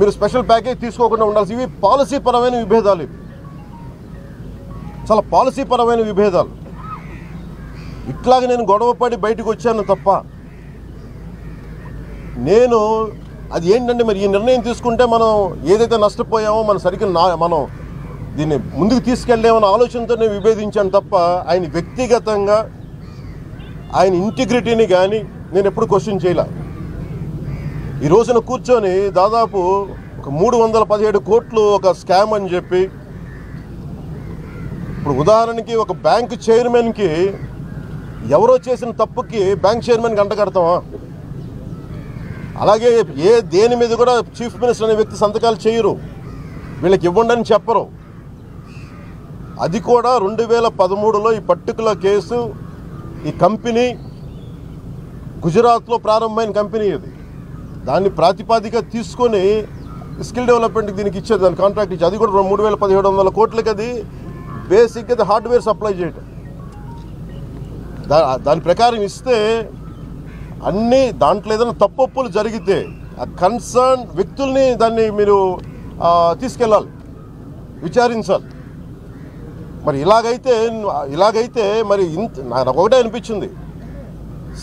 మీరు special package తీసుకోకుండా ఉండాల్సి. ఇవి పాలసీపరమైన విభేదాలు, చాలా పాలసీపరమైన విభేదాలు. ఇట్లాగ నేను గొడవపడి బయటకు వచ్చాను తప్ప, నేను అది ఏంటంటే మరి ఈ నిర్ణయం తీసుకుంటే మనం ఏదైతే నష్టపోయామో మనం సరిగ్గా మనం దీన్ని ముందుకు తీసుకెళ్ళలేమన్న ఆలోచనతో నేను విభేదించాను తప్ప, ఆయన వ్యక్తిగతంగా ఆయన ఇంటిగ్రిటీని కానీ నేను ఎప్పుడు క్వశ్చన్ చేయలే. ఈ రోజున కూర్చొని దాదాపు ఒక 317 కోట్లు ఒక స్కామ్ అని చెప్పి, ఇప్పుడు ఉదాహరణకి ఒక బ్యాంకు చైర్మన్కి ఎవరో చేసిన తప్పుకి బ్యాంక్ చైర్మన్కి అంట కడతామా? అలాగే ఏ దేని మీద కూడా చీఫ్ మినిస్టర్ అనే వ్యక్తి సంతకాలు చేయరు, వీళ్ళకి ఇవ్వండి చెప్పరు. అది కూడా 2013లో ఈ పర్టికులర్ కేసు, ఈ కంపెనీ గుజరాత్లో ప్రారంభమైన కంపెనీ, ఇది దాన్ని ప్రాతిపాదిక తీసుకొని స్కిల్ డెవలప్మెంట్కి దీనికి ఇచ్చేది, దాని కాంట్రాక్ట్ ఇచ్చేది. అది కూడా 3,1700 కోట్లకి. అది బేసిక్గా అది హార్డ్వేర్ సప్లై చేయటం, దాని ప్రకారం ఇస్తే అన్నీ దాంట్లో ఏదైనా తప్పులు జరిగితే ఆ కన్సర్న్ వ్యక్తుల్ని దాన్ని మీరు తీసుకెళ్ళాలి, విచారించాలి. మరి ఇలాగైతే మరి నాకు ఒకటే అనిపించింది,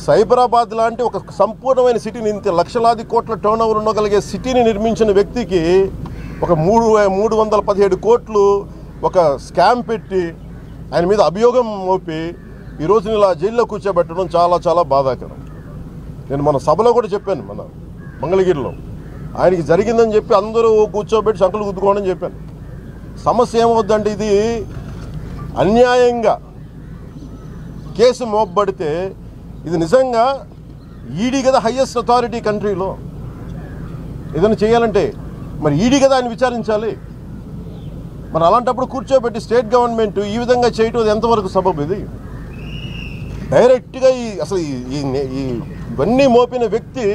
సైబరాబాద్ లాంటి ఒక సంపూర్ణమైన సిటీని, ఇంత లక్షలాది కోట్ల టర్న్ ఓవర్ ఉండగలిగే సిటీని నిర్మించిన వ్యక్తికి ఒక 317 కోట్లు ఒక స్కామ్ పెట్టి ఆయన మీద అభియోగం మోపి ఈరోజు ఇలా జైల్లో కూర్చోబెట్టడం చాలా చాలా బాధాకరం. నేను మన సభలో కూడా చెప్పాను, మన మంగళగిరిలో ఆయనకి జరిగిందని చెప్పి అందరూ కూర్చోబెట్టి సంకలు గుద్దుకోమని చెప్పాను. సమస్య ఏమవుద్దంటే, ఇది అన్యాయంగా కేసు మోపబడితే ఇది నిజంగా ఈడీ కదా హైయెస్ట్ అథారిటీ కంట్రీలో, ఏదైనా చేయాలంటే మరి ఈడీ కదా ఆయన విచారించాలి. మరి అలాంటప్పుడు కూర్చోబెట్టి స్టేట్ గవర్నమెంట్ ఈ విధంగా చేయటం అది ఎంతవరకు సబబు? ఇది డైరెక్ట్గా ఈ అసలు ఇవన్నీ మోపిన వ్యక్తి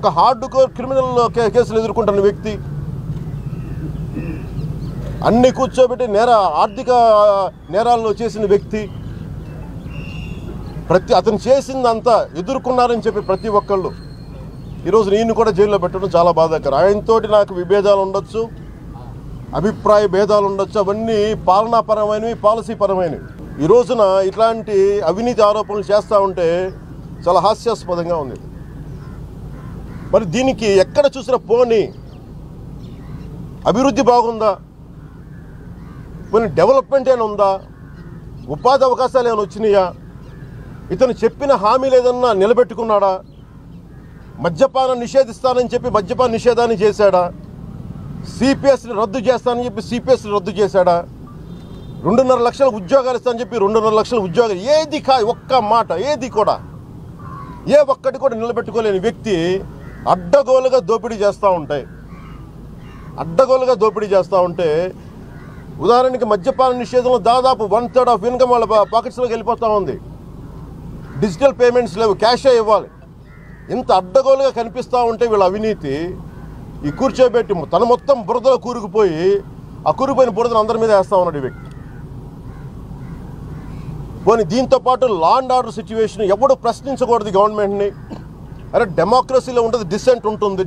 ఒక హార్డ్ కోర్ క్రిమినల్ కేసులు ఎదుర్కొంటున్న వ్యక్తి, అన్ని కూర్చోబెట్టి ఆర్థిక నేరాల్లో చేసిన వ్యక్తి, అతను చేసిందంతా ఎదుర్కొన్నారని చెప్పి ప్రతి ఒక్కళ్ళు ఈరోజు నేను కూడా జైల్లో పెట్టడం చాలా బాధాకరం. ఆయనతోటి నాకు విభేదాలు ఉండొచ్చు, అభిప్రాయ భేదాలు ఉండొచ్చు, అవన్నీ పాలనాపరమైనవి, పాలసీ పరమైనవి. ఈ రోజున ఇట్లాంటి అవినీతి ఆరోపణలు చేస్తూ ఉంటే చాలా హాస్యాస్పదంగా ఉంది. మరి దీనికి ఎక్కడ చూసినా పోనీ అభివృద్ధి బాగుందా, పోనీ డెవలప్మెంట్ ఏమైనా ఉందా, ఉపాధి అవకాశాలు ఏమైనా వచ్చినాయా, ఇతను చెప్పిన హామీలు ఏదన్నా నిలబెట్టుకున్నాడా, మద్యపానం నిషేధిస్తానని చెప్పి మద్యపాన నిషేధాన్ని చేశాడా, సిపిఎస్ని రద్దు చేస్తానని చెప్పి సిపిఎస్ని రద్దు చేశాడా, 2.5 లక్షల ఉద్యోగాలు ఇస్తానని చెప్పి 2.5 లక్షల ఉద్యోగాలు, ఏది ఒక్క మాట ఏది కూడా ఏ ఒక్కటి కూడా నిలబెట్టుకోలేని వ్యక్తి అడ్డగోలుగా దోపిడీ చేస్తూ ఉంటే ఉదాహరణకి మద్యపాన నిషేధంలో దాదాపు 1/3 ఆఫ్ ఇన్కమ్ వాళ్ళ పాకెట్స్లోకి వెళ్ళిపోతూ ఉంది. డిజిటల్ పేమెంట్స్ లేవు, క్యాషే ఇవ్వాలి. ఇంత అడ్డగోలుగా కనిపిస్తూ ఉంటే వీళ్ళ అవినీతి ఈ కూర్చోబెట్టి తన మొత్తం బురదలో కూరుకుపోయి ఆ కూరుకుపోయిన బురదను అందరి మీద వేస్తూ ఉన్నాడు ఈ వ్యక్తి. పోనీ దీంతోపాటు లా అండ్ ఆర్డర్ సిచ్యువేషన్ ఎవడూ ప్రశ్నించకూడదు గవర్నమెంట్ని. అరే డెమోక్రసీలో ఉంటుంది డిసెంట్ ఉంటుంది,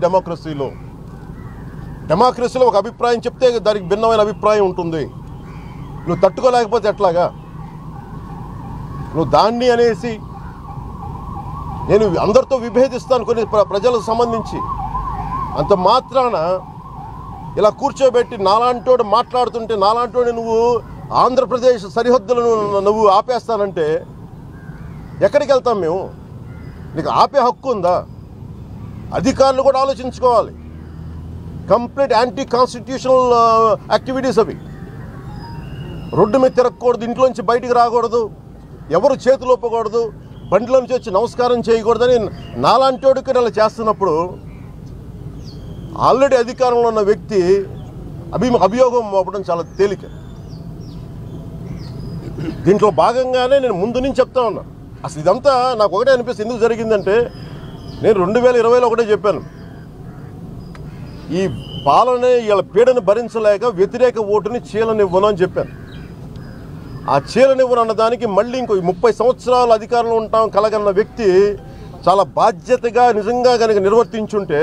డెమోక్రసీలో ఒక అభిప్రాయం చెప్తే దానికి భిన్నమైన అభిప్రాయం ఉంటుంది, నువ్వు తట్టుకోలేకపోతే ఎట్లాగా నువ్వు దాన్ని అనేసి నేను అందరితో విభేదిస్తాను కొన్ని ప్రజలకు సంబంధించి అంత మాత్రాన ఇలా కూర్చోబెట్టి నాలాంటోడు మాట్లాడుతుంటే నాలాంటోడు నువ్వు ఆంధ్రప్రదేశ్ సరిహద్దులను నువ్వు ఆపేస్తానంటే ఎక్కడికి వెళ్తాం మేము? నీకు ఆపే హక్కు ఉందా? అధికారులు కూడా ఆలోచించుకోవాలి. కంప్లీట్ యాంటీ కాన్స్టిట్యూషనల్ యాక్టివిటీస్ అవి. రోడ్డు మీద తిరగకూడదు, ఇంట్లోంచి బయటికి రాకూడదు, ఎవరు చేతులు ఒప్పకూడదు, బండిలోంచి వచ్చి నమస్కారం చేయకూడదని నాలాంటోడికి అలా చేస్తున్నప్పుడు ఆల్రెడీ అధికారంలో ఉన్న వ్యక్తి అభియోగం మోపడం చాలా తేలిక. దీంట్లో భాగంగానే నేను ముందు నుంచి చెప్తా ఉన్నా. అసలు ఇదంతా నాకు ఒకటే అనిపిస్తుంది, ఎందుకు జరిగిందంటే నేను 2020లో ఒకటే చెప్పాను, ఈ పాలన వీళ్ళ పీడను భరించలేక వ్యతిరేక ఓటుని చీలనివ్వను అని చెప్పాను. ఆ చీలనివ్వను అన్నదానికి మళ్ళీ ఇంకో 30 సంవత్సరాలు అధికారంలో ఉంటాం కలగన్న వ్యక్తి చాలా బాధ్యతగా నిజంగా కనుక నిర్వర్తించుంటే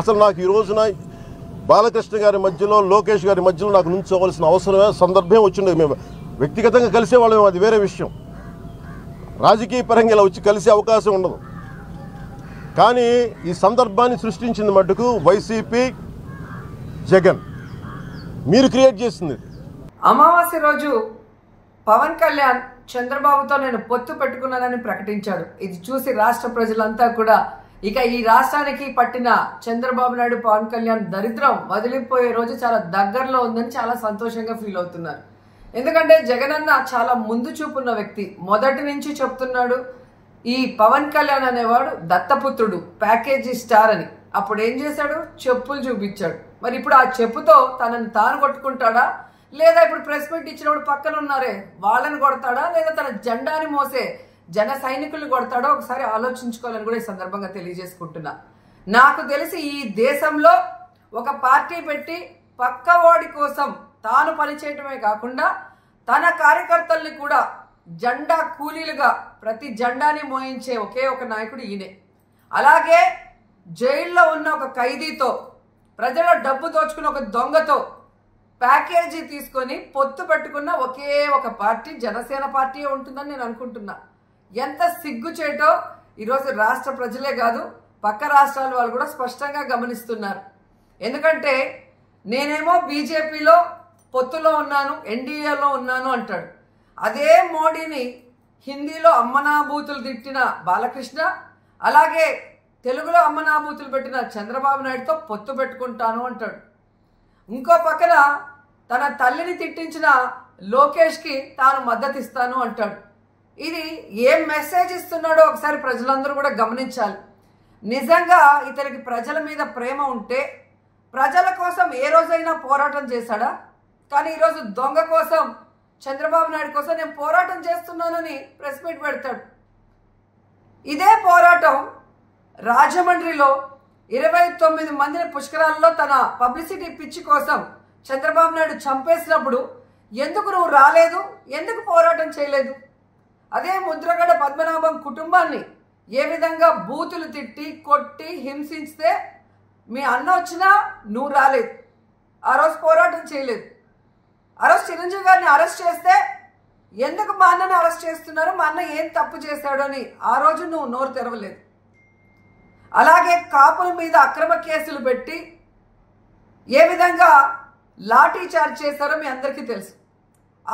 అసలు నాకు ఈ రోజున బాలకృష్ణ గారి మధ్యలో లోకేష్ గారి మధ్యలో నాకు నుంచోవాల్సిన అవసరమే సందర్భం వచ్చింది. మేము వ్యక్తిగతంగా కలిసే వాళ్ళం, అది వేరే విషయం. రాజకీయ పరంగా ఇలా వచ్చి కలిసే అవకాశం ఉండదు. కానీ ఈ సందర్భాన్ని సృష్టించింది మట్టుకు వైసీపీ జగన్ మీరు క్రియేట్ చేసింది. అమావాస్య రోజు పవన్ కళ్యాణ్ చంద్రబాబుతో నేను పొత్తు పెట్టుకున్నానని ప్రకటించాడు. ఇది చూసి రాష్ట్ర ప్రజలంతా కూడా ఇక ఈ రాష్ట్రానికి పట్టిన చంద్రబాబు నాయుడు పవన్ కళ్యాణ్ దరిద్రం వదిలిపోయే రోజు చాలా దగ్గరలో ఉందని చాలా సంతోషంగా ఫీల్ అవుతున్నారు. ఎందుకంటే జగన్ అన్న చాలా ముందు చూపున్న వ్యక్తి, మొదటి నుంచి చెప్తున్నాడు ఈ పవన్ కళ్యాణ్ అనేవాడు దత్తపుత్రుడు, ప్యాకేజీ స్టార్ అని. అప్పుడు ఏం చేశాడు? చెప్పులు చూపించాడు. మరి ఇప్పుడు ఆ చెప్పుతో తనని తాను కొట్టుకుంటాడా, లేదా ఇప్పుడు ప్రెస్ మీట్ ఇచ్చినప్పుడు పక్కన ఉన్నారే వాళ్ళని కొడతాడా, లేదా తన జెండాని మోసే జన సైనికులు కొడతాడో ఒకసారి ఆలోచించుకోవాలని కూడా ఈ సందర్భంగా తెలియజేసుకుంటున్నా. నాకు తెలిసి ఈ దేశంలో ఒక పార్టీ పెట్టి పక్క వాడి కోసం తాను పనిచేయటమే కాకుండా తన కార్యకర్తల్ని కూడా జెండా కూలీలుగా ప్రతి జెండాని మోయించే ఒకే ఒక నాయకుడు ఈయనే. అలాగే జైల్లో ఉన్న ఒక ఖైదీతో, ప్రజల డబ్బు దోచుకున్న ఒక దొంగతో ప్యాకేజీ తీసుకొని పొత్తు పెట్టుకున్న ఒకే ఒక పార్టీ జనసేన పార్టీయే ఉంటుందని నేను అనుకుంటున్నా. ఎంత సిగ్గుచేటో ఈరోజు రాష్ట్ర ప్రజలే కాదు పక్క రాష్ట్రాల వాళ్ళు కూడా స్పష్టంగా గమనిస్తున్నారు. ఎందుకంటే నేనేమో బీజేపీలో పొత్తులో ఉన్నాను, ఎన్డీఏలో ఉన్నాను అంటాడు. అదే మోడీని హిందీలో అమ్మనాభూతులు తిట్టిన బాలకృష్ణ, అలాగే తెలుగులో అమ్మనాభూతులు పెట్టిన చంద్రబాబు నాయుడుతో పొత్తు పెట్టుకుంటాను అంటాడు. ఇంకో పక్కన తన తల్లిని తిట్టించిన లోకేష్కి తాను మద్దతు ఇస్తాను అంటాడు. ఇది ఏం మెసేజ్ ఇస్తున్నాడో ఒకసారి ప్రజలందరూ కూడా గమనించాలి. నిజంగా ఇతనికి ప్రజల మీద ప్రేమ ఉంటే ప్రజల కోసం ఏ రోజైనా పోరాటం చేశాడా? కానీ ఈరోజు దొంగ కోసం, చంద్రబాబు నాయుడు కోసం నేను పోరాటం చేస్తున్నానని ప్రెస్ మీట్ పెడతాడు. ఇదే పోరాటం రాజమండ్రిలో 29 మందిని పుష్కరాల్లో తన పబ్లిసిటీ పిచ్చి కోసం చంద్రబాబు నాయుడు చంపేసినప్పుడు ఎందుకు నువ్వు రాలేదు, ఎందుకు పోరాటం చేయలేదు? అదే ముద్రగడ పద్మనాభం కుటుంబాన్ని ఏ విధంగా బూతులు తిట్టి కొట్టి హింసిస్తే మీ అన్న వచ్చినా నువ్వు రాలేదు, ఆ రోజు పోరాటం చేయలేదు. ఆ రోజు చిరంజీవి గారిని అరెస్ట్ చేస్తే ఎందుకు మా అన్నని అరెస్ట్ చేస్తున్నారు, మా అన్న ఏం తప్పు చేశాడు అని ఆ రోజు నువ్వు నోరు తెరవలేదు. అలాగే కాపుల మీద అక్రమ కేసులు పెట్టి ఏ విధంగా లాఠీ చార్జ్ చేశారో మీ అందరికీ తెలుసు.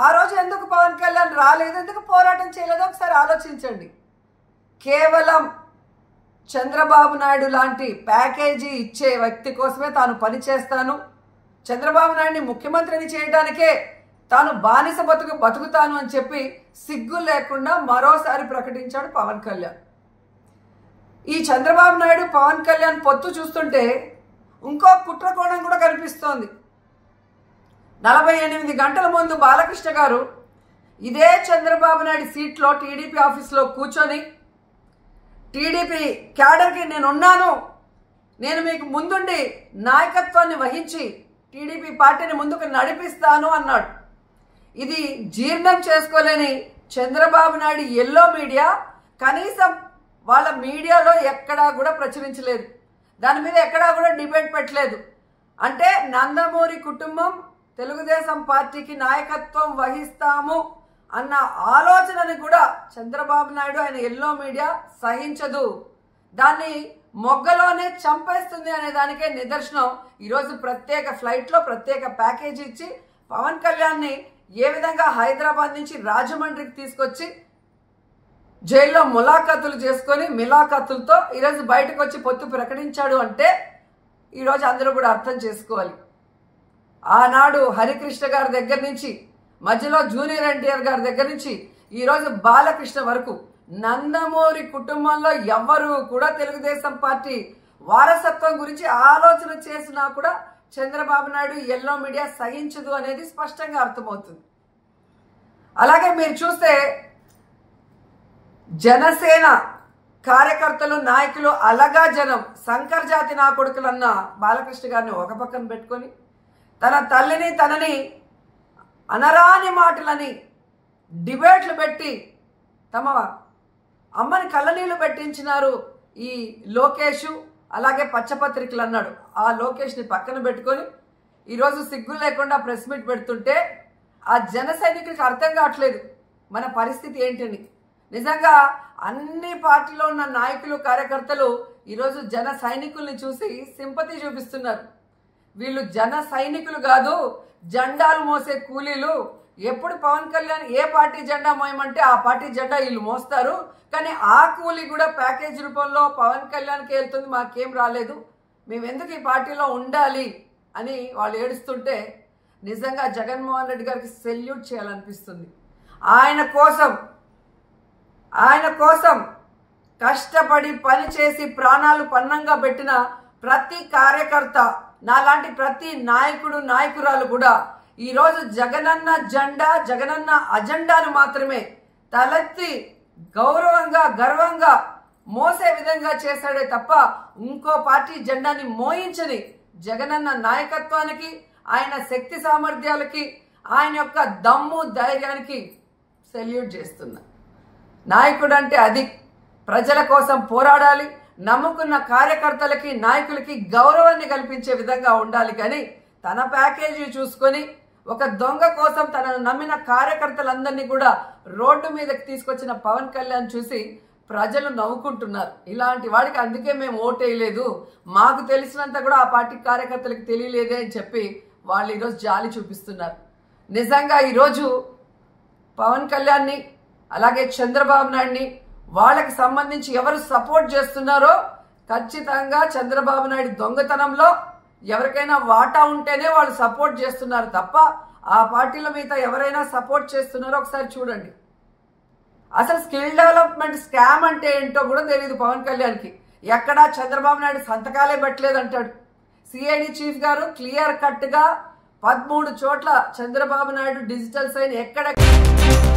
ఆ రోజు ఎందుకు పవన్ కళ్యాణ్ రాలేదు, ఎందుకు పోరాటం చేయలేదో ఒకసారి ఆలోచించండి. కేవలం చంద్రబాబు నాయుడు లాంటి ప్యాకేజీ ఇచ్చే వ్యక్తి కోసమే తాను పనిచేస్తాను, చంద్రబాబు నాయుడిని ముఖ్యమంత్రిని చేయడానికే తాను బానిస బతుకుతాను అని చెప్పి సిగ్గు లేకుండా మరోసారి ప్రకటించాడు పవన్ కళ్యాణ్. ఈ చంద్రబాబు నాయుడు పవన్ కళ్యాణ్ పొత్తు చూస్తుంటే ఇంకో కుట్రకోణం కూడా కనిపిస్తోంది. 48 గంటల ముందు బాలకృష్ణ గారు ఇదే చంద్రబాబు నాయుడు సీట్లో టీడీపీ ఆఫీస్లో కూర్చొని టీడీపీ క్యాడర్కి నేనున్నాను, నేను మీకు ముందుండి నాయకత్వాన్ని వహించి టీడీపీ పార్టీని ముందుకు నడిపిస్తాను అన్నాడు. ఇది జీర్ణం చేసుకోలేని చంద్రబాబు నాయుడు ఎల్లో మీడియా కనీసం వాళ్ళ మీడియాలో ఎక్కడా కూడా ప్రచురించలేదు, దాని మీద ఎక్కడా కూడా డిబేట్ పెట్టలేదు. అంటే నందమూరి కుటుంబం తెలుగుదేశం పార్టీకి నాయకత్వం వహిస్తాము అన్న ఆలోచనని కూడా చంద్రబాబు నాయుడు ఆయన ఎల్లో మీడియా సహించదు, దాన్ని మొగ్గలోనే చంపేస్తుంది అనే దానికే నిదర్శనం ఈరోజు ప్రత్యేక ఫ్లైట్లో ప్రత్యేక ప్యాకేజీ ఇచ్చి పవన్ కళ్యాణ్ని ఏ విధంగా హైదరాబాద్ నుంచి రాజమండ్రికి తీసుకొచ్చి జైల్లో ములాఖాతులు చేసుకొని మిలాఖాతులతో ఈరోజు బయటకు వచ్చి పొత్తు ప్రకటించాడు. అంటే ఈరోజు అందరూ కూడా అర్థం చేసుకోవాలి, ఆనాడు హరికృష్ణ గారి దగ్గర నుంచి, మధ్యలో జూనియర్ ఎన్టీఆర్ గారి దగ్గర నుంచి ఈరోజు బాలకృష్ణ వరకు నందమూరి కుటుంబంలో ఎవ్వరూ కూడా తెలుగుదేశం పార్టీ వారసత్వం గురించి ఆలోచన చేసినా కూడా చంద్రబాబు నాయుడు ఎల్లో మీడియా సహించదు అనేది స్పష్టంగా అర్థమవుతుంది. అలాగే మీరు చూస్తే జనసేన కార్యకర్తలు నాయకులు అలగా జనం శంకర్ జాతి నా కొడుకులన్న బాలకృష్ణ గారిని ఒక పక్కన పెట్టుకొని తన తల్లిని తనని అనరాని మాటలని డిబేట్లు పెట్టి తమ అమ్మని కళ్ళనీళ్ళు పెట్టించినారు ఈ లోకేషు, అలాగే పచ్చపత్రికలు అన్నాడు ఆ లోకేష్ ని పక్కన పెట్టుకొని ఈ రోజు సిగ్గు లేకుండా ప్రెస్ మీట్ పెడుతుంటే ఆ జనసైనికులకు అర్థం కావట్లేదు మన పరిస్థితి ఏంటని। నిజంగా అన్ని పార్టీలో ఉన్న నాయకులు కార్యకర్తలు ఈ రోజు జన సైనికుల్ని చూసి సింపతి చూపిస్తున్నారు। వీళ్ళు జన సైనికులు కాదు, జెండాలు మోసే కూలీలు। ఎప్పుడు పవన్ కళ్యాణ్ ఏ పార్టీ జెండా మోయమంటే ఆ పార్టీ జెండా వీళ్ళు మోస్తారు, కానీ ఆ కూలీ కూడా ప్యాకేజ్ రూపంలో పవన్ కళ్యాణ్కి వెళ్తుంది, మాకేం రాలేదు, మేము ఎందుకు ఈ పార్టీలో ఉండాలి అని వాళ్ళు ఏడుస్తుంటే నిజంగా జగన్మోహన్ రెడ్డి గారికి సెల్యూట్ చేయాలనిపిస్తుంది। ఆయన కోసం కష్టపడి పనిచేసి ప్రాణాలు పన్నంగా పెట్టిన ప్రతి కార్యకర్త, నాలాంటి ప్రతి నాయకుడు నాయకురాలు కూడా ఈరోజు జగనన్న జెండా జగనన్న అజెండాను మాత్రమే తలెత్తి గౌరవంగా గర్వంగా మోసే విధంగా చేశాడే తప్ప ఇంకో పార్టీ జెండాని మోయించని జగనన్న నాయకత్వానికి, ఆయన శక్తి సామర్థ్యాలకి, ఆయన యొక్క దమ్ము ధైర్యానికి సెల్యూట్ చేస్తున్నా। నాయకుడు అంటే అది, ప్రజల కోసం పోరాడాలి, నమ్ముకున్న కార్యకర్తలకి నాయకులకి గౌరవాన్ని కల్పించే విధంగా ఉండాలి, కానీ తన ప్యాకేజీ చూసుకొని ఒక దొంగ కోసం తనను నమ్మిన కార్యకర్తలందరినీ కూడా రోడ్డు మీదకి తీసుకొచ్చిన పవన్ కళ్యాణ్ చూసి ప్రజలు నవ్వుకుంటున్నారు। ఇలాంటి వాడికి అందుకే మేము ఓటేయలేదు, మాకు తెలిసినంత కూడా ఆ పార్టీ కార్యకర్తలకు తెలియలేదే అని చెప్పి వాళ్ళు ఈరోజు జాలి చూపిస్తున్నారు। నిజంగా ఈరోజు పవన్ కళ్యాణ్ని అలాగే చంద్రబాబు నాయుడిని వాళ్ళకి సంబంధించి ఎవరు సపోర్ట్ చేస్తున్నారో ఖచ్చితంగా చంద్రబాబు నాయుడు దొంగతనంలో ఎవరికైనా వాటా ఉంటేనే వాళ్ళు సపోర్ట్ చేస్తున్నారు తప్ప ఆ పార్టీల మీద ఎవరైనా సపోర్ట్ చేస్తున్నారో ఒకసారి చూడండి। అసలు స్కిల్ డెవలప్మెంట్ స్కామ్ అంటే ఏంటో కూడా తెలియదు పవన్ కళ్యాణ్కి, ఎక్కడా చంద్రబాబు నాయుడు సంతకాలే పెట్టలేదు అంటాడు। సిఐడి చీఫ్ గారు క్లియర్ కట్గా 13 చోట్ల చంద్రబాబు నాయుడు డిజిటల్ సైన్ ఎక్కడ